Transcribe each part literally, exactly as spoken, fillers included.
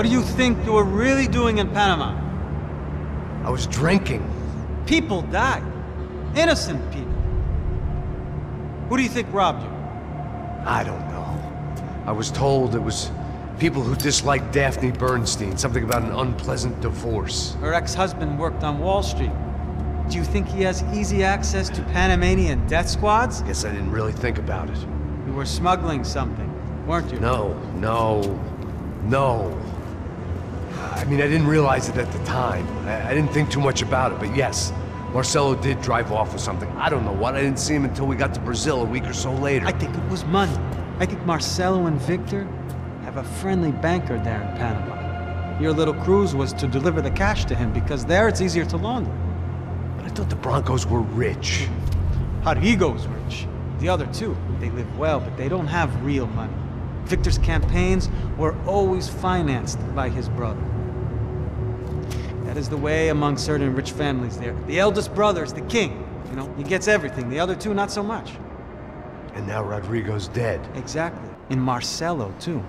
What do you think you were really doing in Panama? I was drinking. People died. Innocent people. Who do you think robbed you? I don't know. I was told it was people who disliked Daphne Bernstein, something about an unpleasant divorce. Her ex-husband worked on Wall Street. Do you think he has easy access to Panamanian death squads? Guess I didn't really think about it. You were smuggling something, weren't you? No, no, no. I mean, I didn't realize it at the time. I, I didn't think too much about it, but yes. Marcelo did drive off with something. I don't know what. I didn't see him until we got to Brazil a week or so later. I think it was money. I think Marcelo and Victor have a friendly banker there in Panama. Your little cruise was to deliver the cash to him because there it's easier to launder. But I thought the Brancos were rich. Rodrigo's rich. The other two, they live well, but they don't have real money. Victor's campaigns were always financed by his brother. That is the way among certain rich families there. The eldest brother is the king. You know, he gets everything. The other two, not so much. And now Rodrigo's dead. Exactly. And Marcelo, too.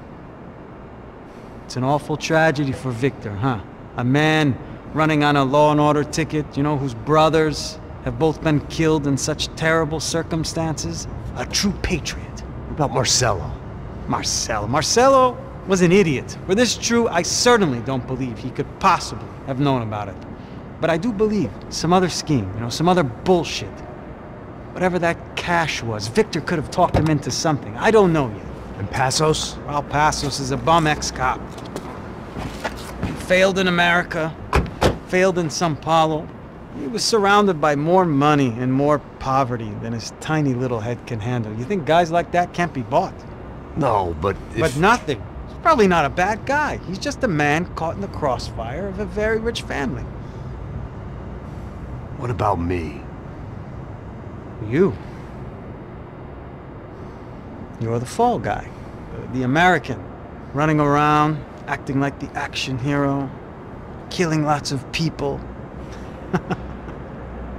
It's an awful tragedy for Victor, huh? A man running on a law and order ticket, you know, whose brothers have both been killed in such terrible circumstances. A true patriot. What about Marcelo? Marcelo. Marcelo was an idiot. Were this true, I certainly don't believe he could possibly have known about it. But I do believe some other scheme, you know, some other bullshit. Whatever that cash was, Victor could have talked him into something. I don't know yet. And Passos? Well, Passos is a bum ex-cop. He failed in America, failed in Sao Paulo. He was surrounded by more money and more poverty than his tiny little head can handle. You think guys like that can't be bought? No, but if... But nothing. Probably not a bad guy. He's just a man caught in the crossfire of a very rich family. What about me? You. You're the fall guy. The American. Running around, acting like the action hero. Killing lots of people.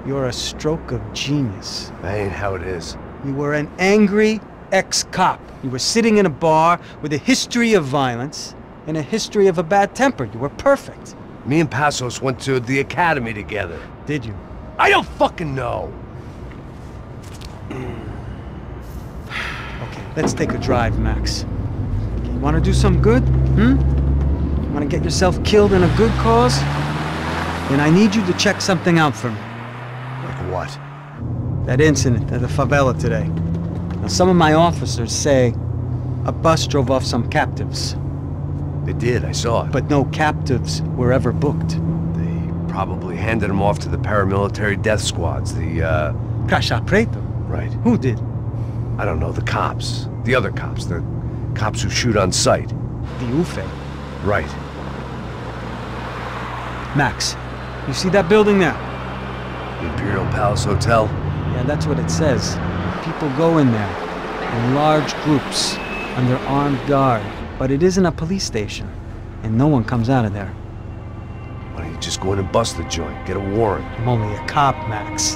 You're a stroke of genius. That ain't how it is. You were an angry ex-cop. You were sitting in a bar with a history of violence and a history of a bad temper. You were perfect. Me and Passos went to the academy together. Did you? I don't fucking know! Okay, let's take a drive, Max. You want to do some good? Hmm? You want to get yourself killed in a good cause? Then I need you to check something out for me. Like what? That incident at the favela today. Now, some of my officers say a bus drove off some captives. They did, I saw it. But no captives were ever booked. They probably handed them off to the paramilitary death squads, the, uh... Crachá Preto. Right. Who did? I don't know, the cops. The other cops, the cops who shoot on sight. The Ufe. Right. Max, you see that building there? The Imperial Palace Hotel? Yeah, that's what it says. People go in there, in large groups, under armed guard. But it isn't a police station, and no one comes out of there. Why don't you just go in and bust the joint, get a warrant? I'm only a cop, Max.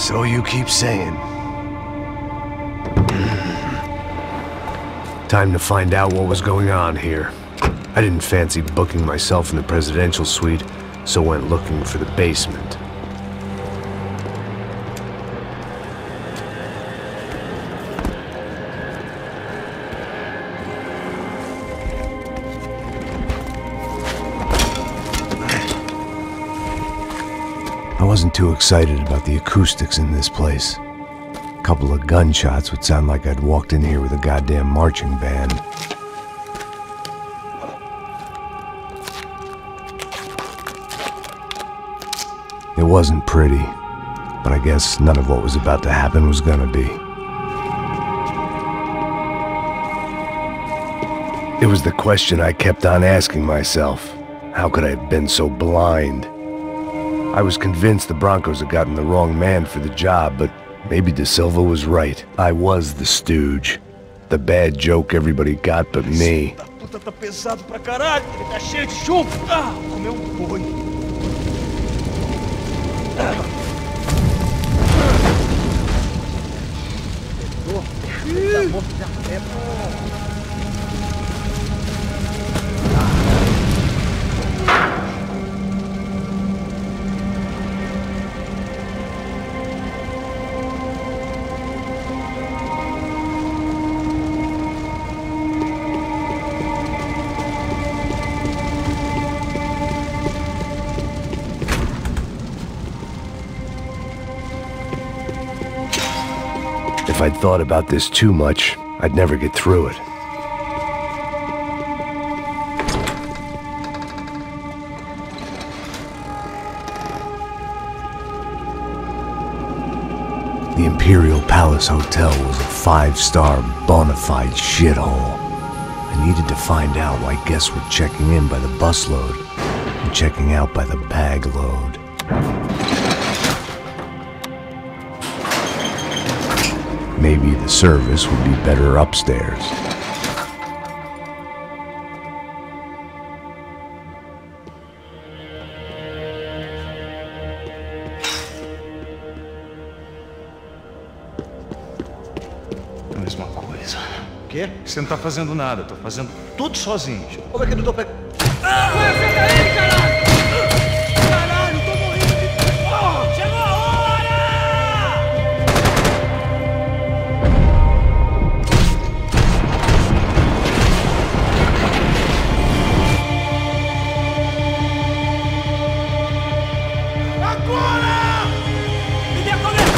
So you keep saying. Time to find out what was going on here. I didn't fancy booking myself in the presidential suite, so went looking for the basement. I wasn't too excited about the acoustics in this place. A couple of gunshots would sound like I'd walked in here with a goddamn marching band. It wasn't pretty, but I guess none of what was about to happen was gonna be. It was the question I kept on asking myself. How could I have been so blind? I was convinced the Brancos had gotten the wrong man for the job, but maybe De Silva was right. I was the stooge. The bad joke everybody got but me. If I'd thought about this too much, I'd never get through it. The Imperial Palace Hotel was a five-star, bona fide shithole. I needed to find out why guests were checking in by the busload and checking out by the bag load. Maybe the service would be better upstairs. Você não tá fazendo nada, tô fazendo tudo sozinho. Como é que eu não tô pegando? Ah! Vai, fica aí, caralho! Caralho, tô morrendo de porra! Chegou a hora! Agora! Me dê a cobertura!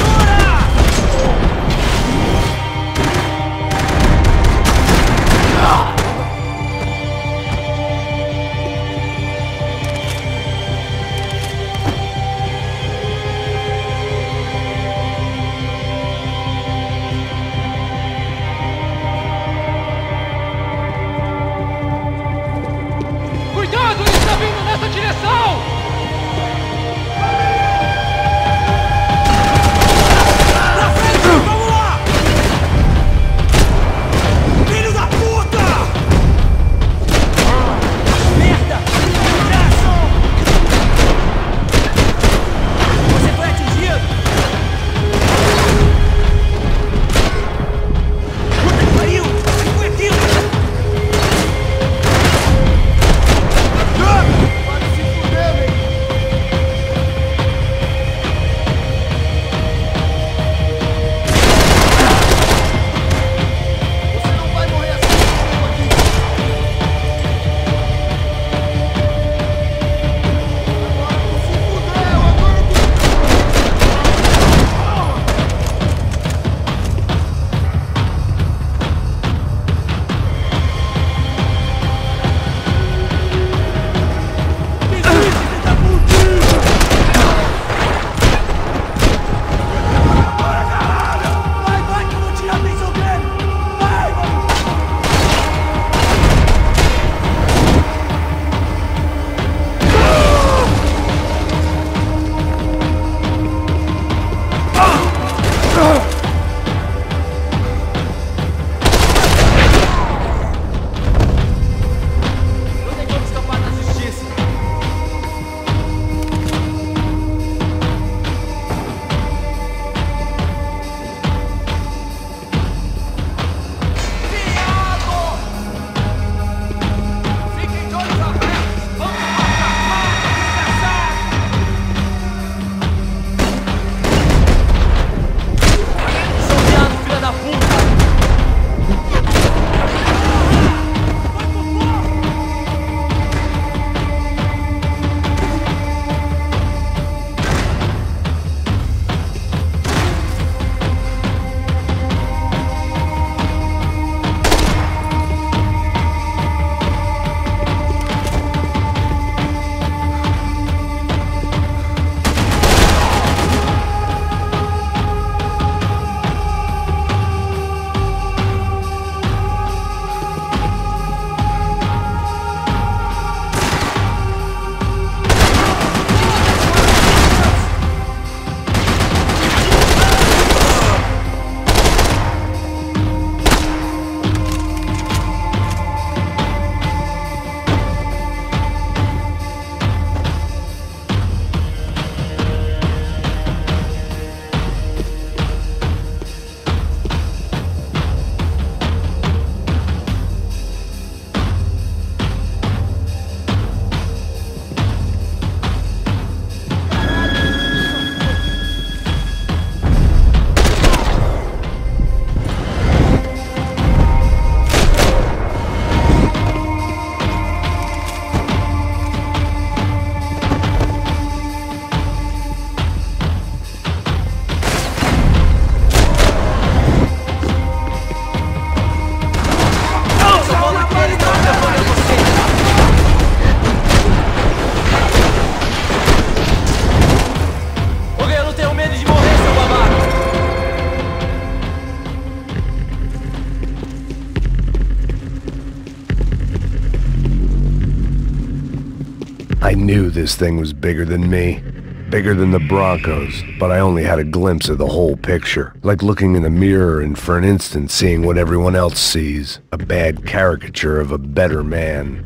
knew this thing was bigger than me, bigger than the Brancos, but I only had a glimpse of the whole picture, like looking in the mirror and for an instant seeing what everyone else sees, a bad caricature of a better man.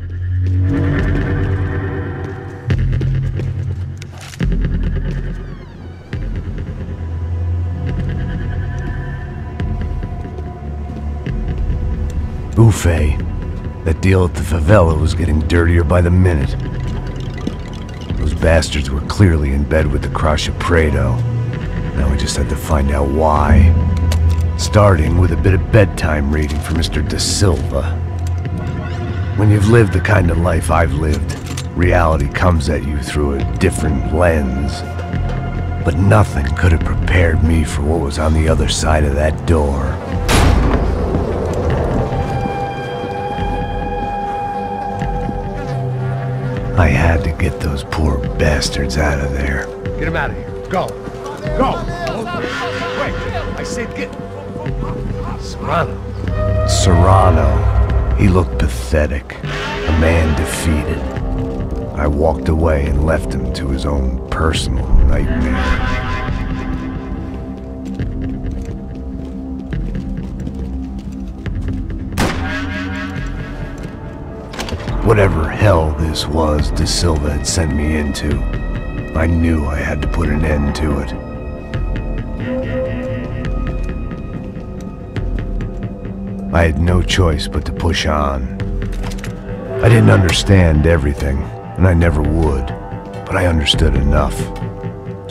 Ufe. That deal at the favela was getting dirtier by the minute. Those bastards were clearly in bed with the Crachá Preto. Now we just had to find out why. Starting with a bit of bedtime reading for Mister De Silva. When you've lived the kind of life I've lived, reality comes at you through a different lens. But nothing could have prepared me for what was on the other side of that door. I had to get those poor bastards out of there. Get them out of here. Go. Go. Wait. I said get... Serrano. Serrano. He looked pathetic. A man defeated. I walked away and left him to his own personal nightmare. Whatever hell this was De Silva had sent me into, I knew I had to put an end to it. I had no choice but to push on. I didn't understand everything, and I never would, but I understood enough.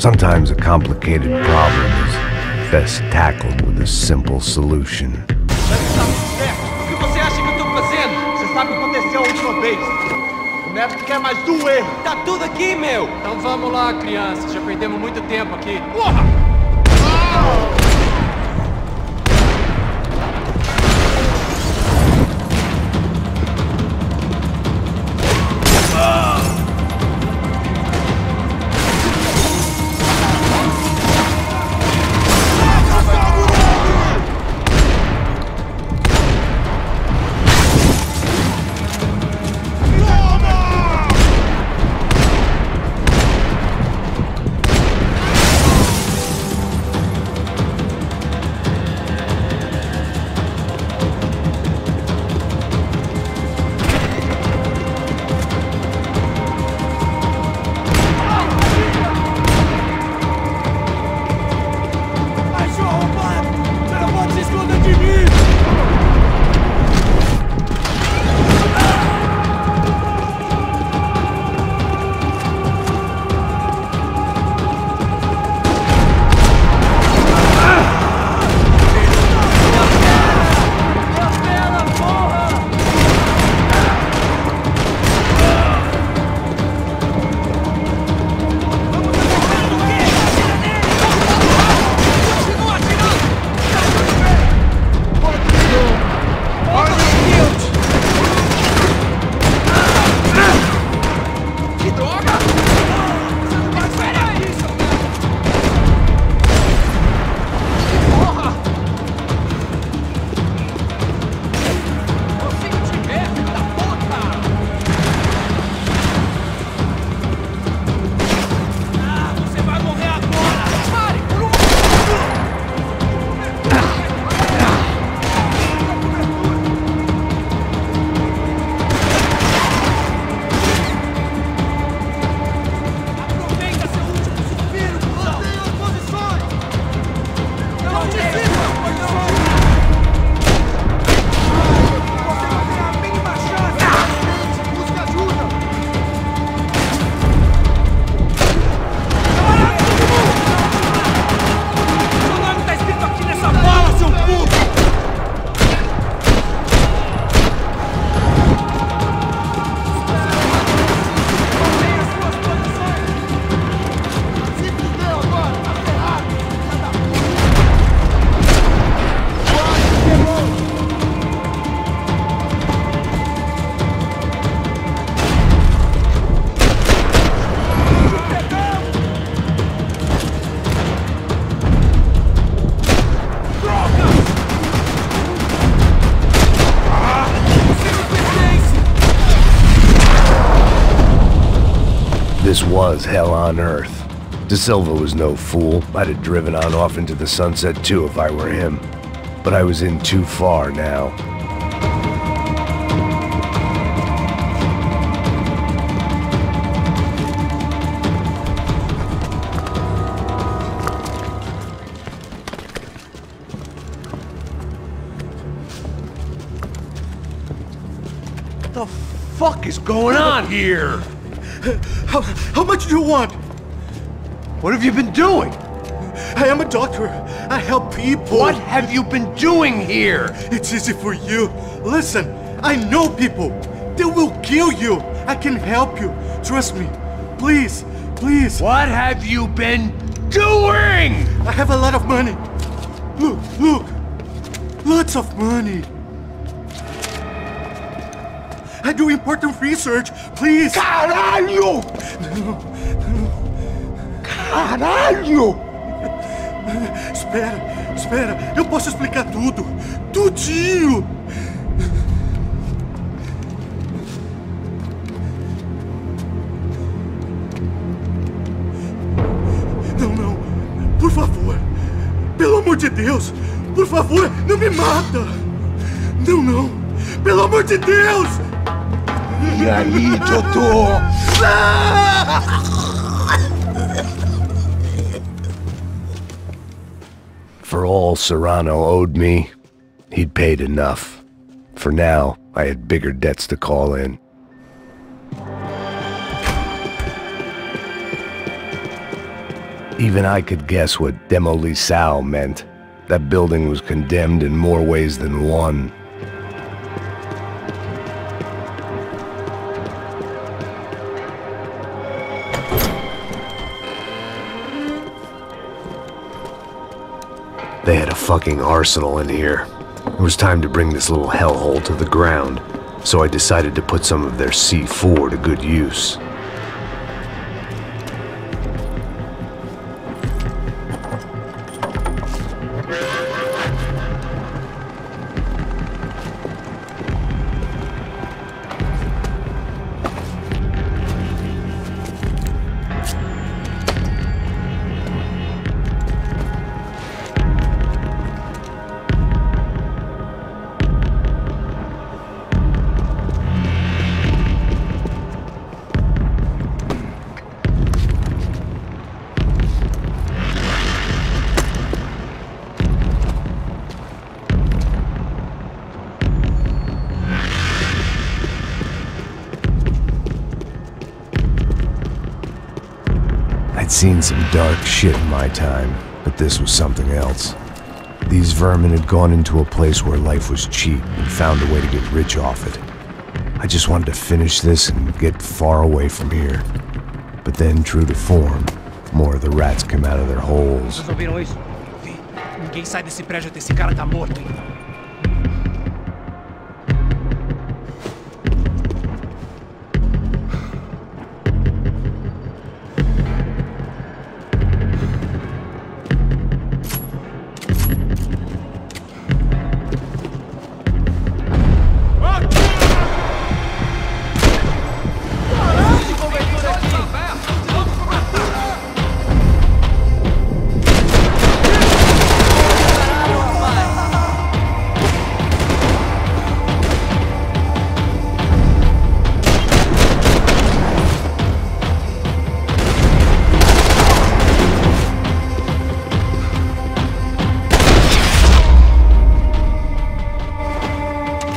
Sometimes a complicated problem is best tackled with a simple solution. O neto quer mais do erro. Tá tudo aqui, meu. Então vamos lá, crianças. Já perdemos muito tempo aqui. Porra! Oh! This was hell on earth. De Silva was no fool. I'd have driven on off into the sunset too if I were him. But I was in too far now. What the fuck is going on here? How, how much do you want? What have you been doing? I am a doctor. I help people. What have you been doing here? It's easy for you. Listen, I know people. They will kill you. I can help you. Trust me. Please, please. What have you been doing? I have a lot of money. Look, look. Lots of money. I do important research. Please. Caralho! Caralho! Espera, espera. Eu posso explicar tudo. Tudinho. Não, não. Por favor. Pelo amor de Deus. Por favor, não me mata. Não, não. Pelo amor de Deus. E aí, doutor? For all Serrano owed me, he'd paid enough. For now, I had bigger debts to call in. Even I could guess what Demolição meant. That building was condemned in more ways than one. They had a fucking arsenal in here. It was time to bring this little hellhole to the ground, so I decided to put some of their C four to good use. I'd seen some dark shit in my time, but this was something else. These vermin had gone into a place where life was cheap and found a way to get rich off it. I just wanted to finish this and get far away from here. But then, true to form, more of the rats came out of their holes. Vocês ouviram isso? Vi. Ninguém sai desse prédio até esse cara tá morto.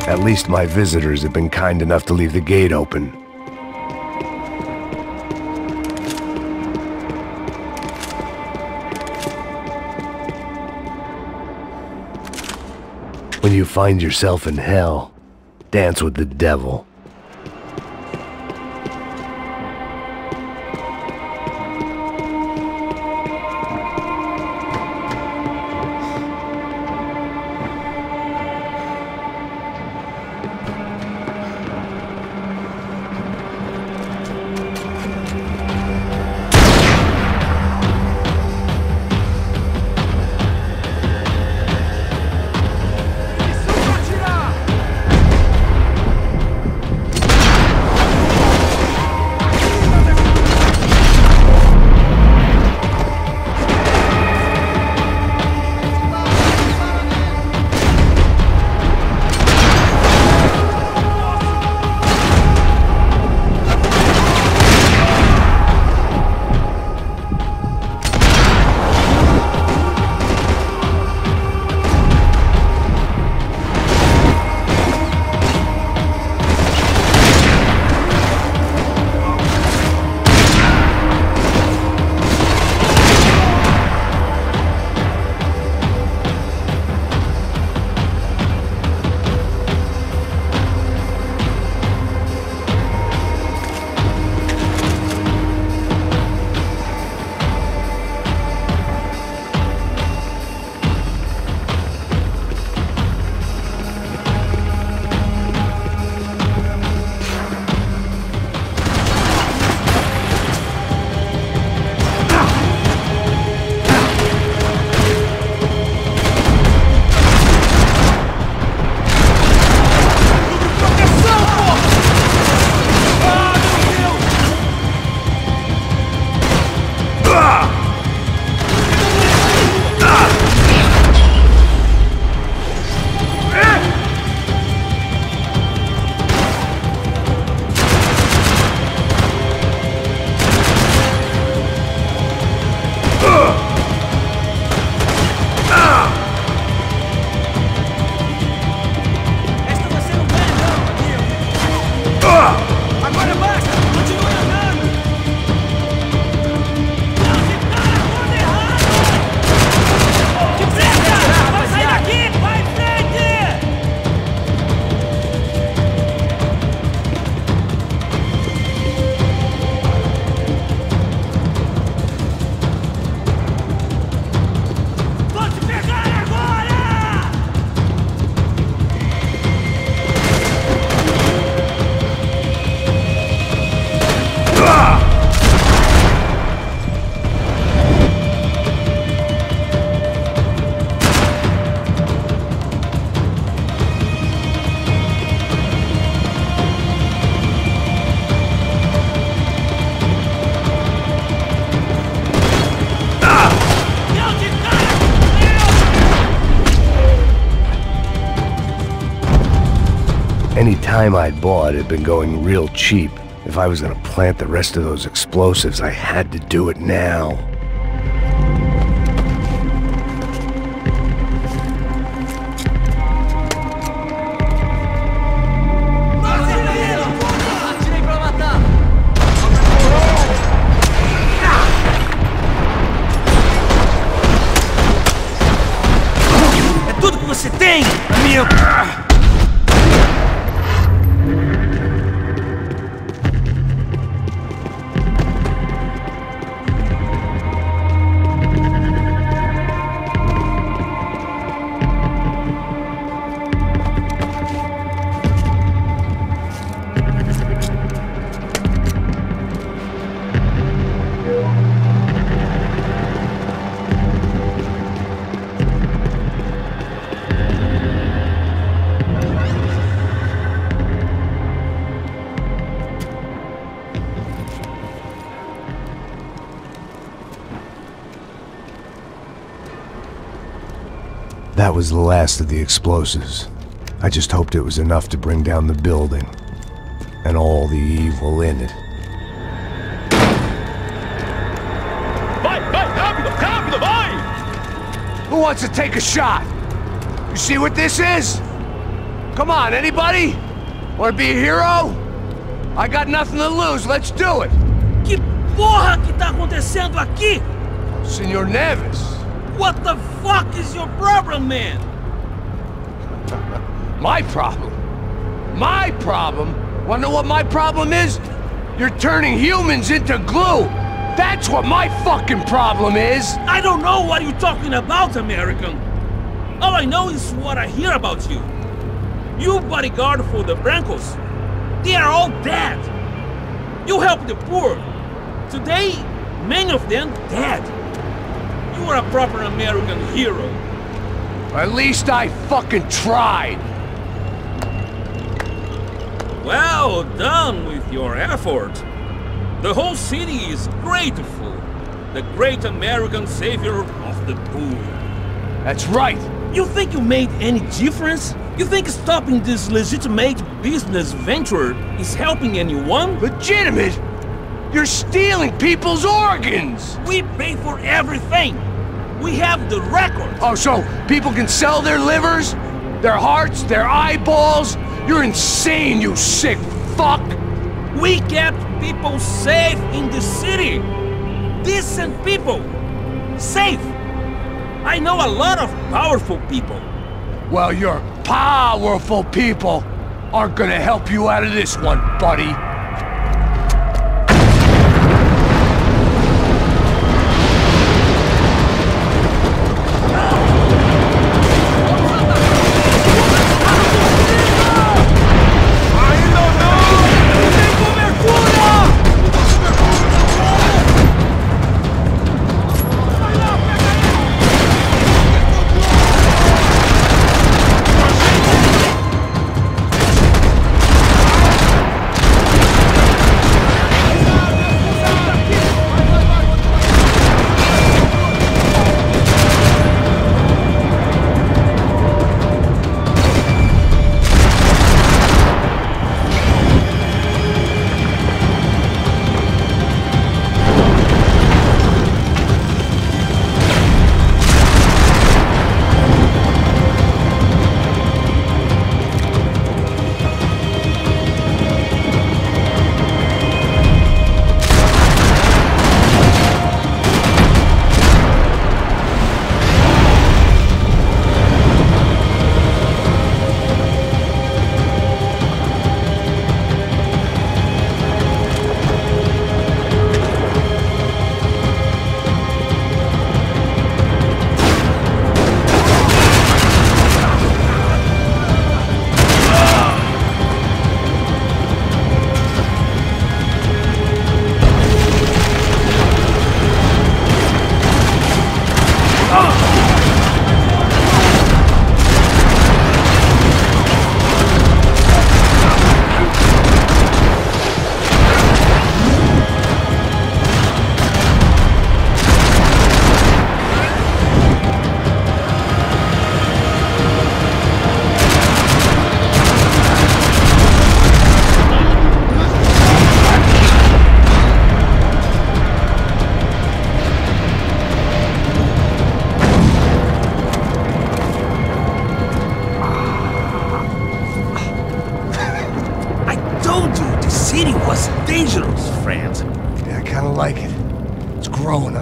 At least my visitors have been kind enough to leave the gate open. When you find yourself in hell, dance with the devil. Time I'd bought had been going real cheap. If I was gonna plant the rest of those explosives, I had to do it now. That was the last of the explosives. I just hoped it was enough to bring down the building and all the evil in it. Vai, vai, rápido, rápido, vai! Who wants to take a shot? You see what this is? Come on, anybody? Wanna be a hero? I got nothing to lose, let's do it! Que porra que tá acontecendo aqui? Senhor Nevis. What the fuck is your problem, man? My problem? My problem? Wanna know what my problem is? You're turning humans into glue! That's what my fucking problem is! I don't know what you're talking about, American. All I know is what I hear about you. You bodyguard for the Brancos. They are all dead. You help the poor. Today, many of them dead. You are a proper American hero. At least I fucking tried. Well done with your effort. The whole city is grateful. The great American savior of the poor. That's right. You think you made any difference? You think stopping this legitimate business venture is helping anyone? Legitimate? You're stealing people's organs! We pay for everything! We have the record! Oh, so people can sell their livers, their hearts, their eyeballs? You're insane, you sick fuck! We kept people safe in the city! Decent people! Safe! I know a lot of powerful people. Well, your powerful people aren't gonna help you out of this one, buddy.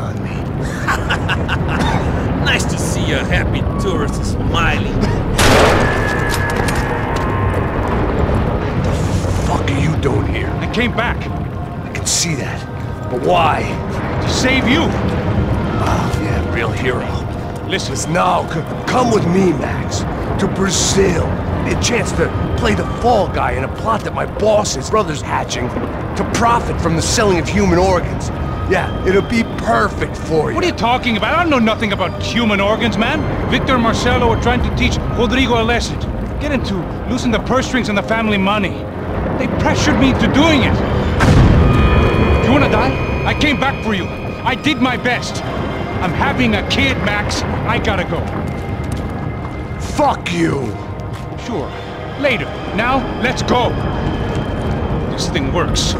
on me. Nice to see your happy tourist smiling. What the fuck are you doing here? I came back. I can see that. But why? To save you. Oh, yeah, real hero. Listen. Listen now, come with me, Max. To Brazil. A chance to play the fall guy in a plot that my boss and his brother's hatching to profit from the selling of human organs. Yeah, it'll be perfect for you. What are you talking about? I don't know nothing about human organs, man. Victor and Marcelo are trying to teach Rodrigo a lesson. Get into loosen the purse strings on the family money. They pressured me into doing it. You wanna die? I came back for you. I did my best. I'm having a kid, Max. I gotta go. Fuck you. Sure. Later. Now, let's go. This thing works.